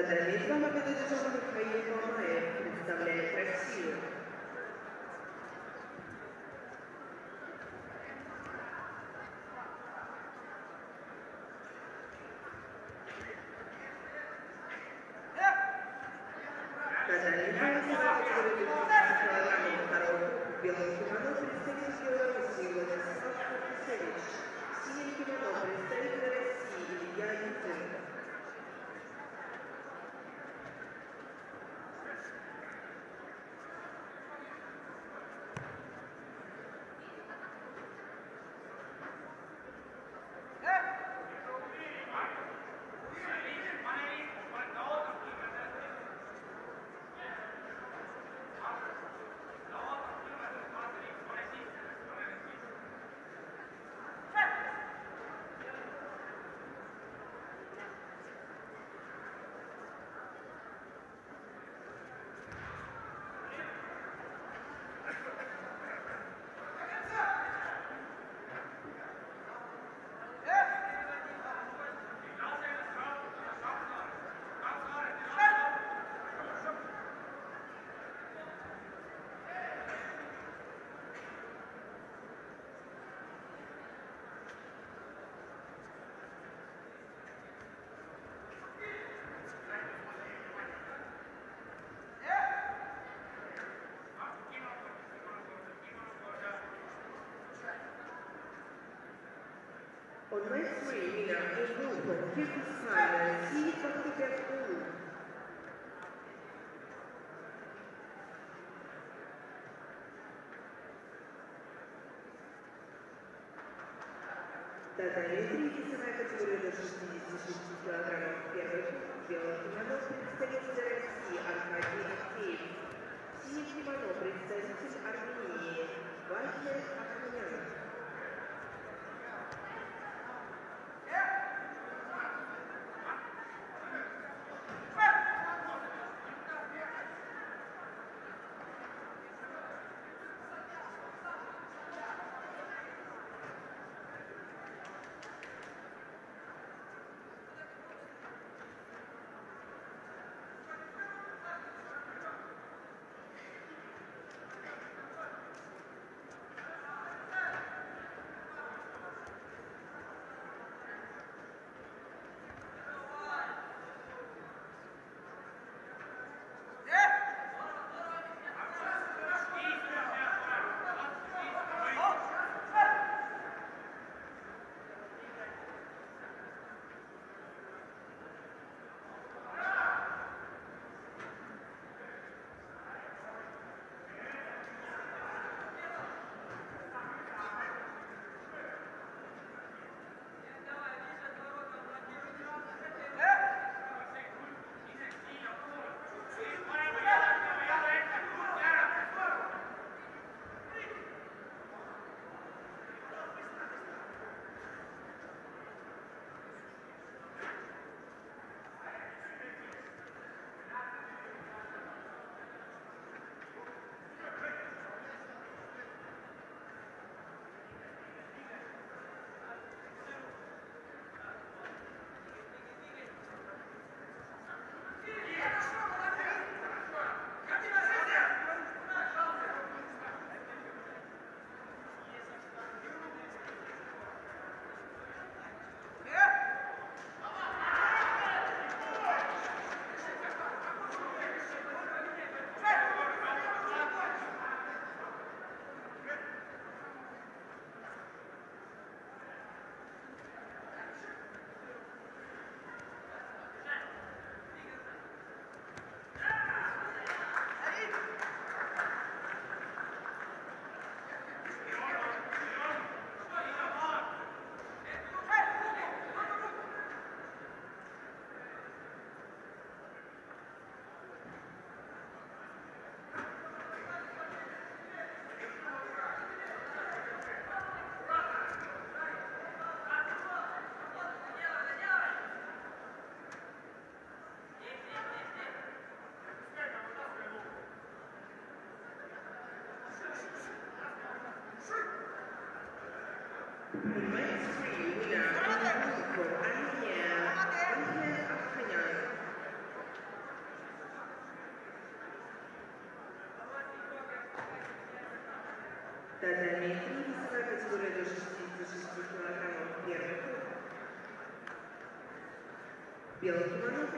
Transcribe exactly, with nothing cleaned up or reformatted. Татами с вами подозревает Михаил Мамаев, представляет Россию. On my screen, we have the movement, his silence, he doesn't get moved. Татами весовая категория до шестидесяти шести килограммов первый белый кимоно представитель России Аркадий Алексеев. Синий кимоно представитель Армении Вахер Ахмянов. Tatami es una nueva categoría de los instintos estructurales, первый круг. Белый кимоно